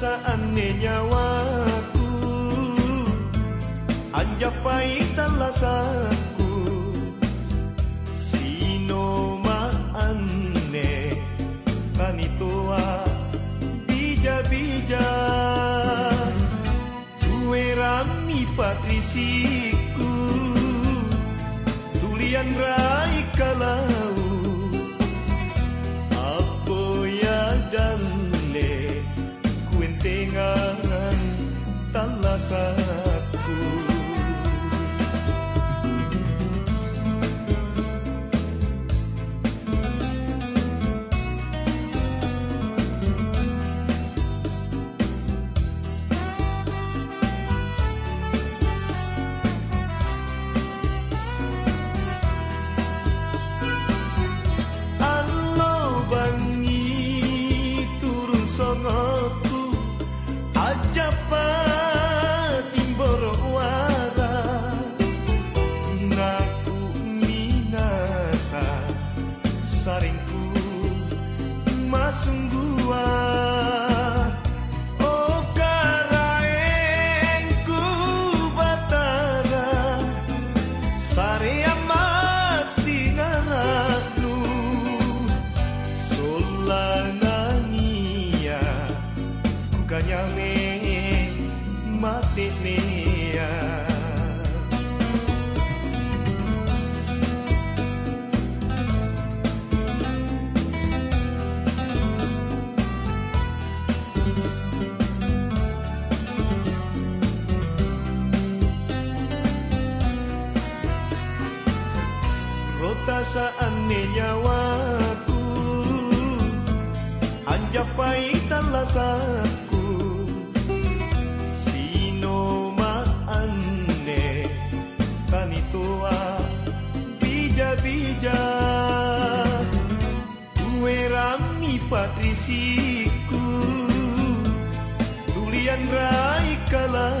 Saannya nyawaku, anjak pahit alasaku, sino maanne kanitoa bija-bija, duwe rami patrisiku, tulian rai kalau dengan talakaku. Alo bangi turun songo Japatin boroara naku minata saringku masunggua okaraengku batara sarea masih ngaranu solanania kukanyame matenia. Rota saane nyawaku, anjak pahit alasaku. Bija-bija, duwe rami patrisiku, tulian rai kalah.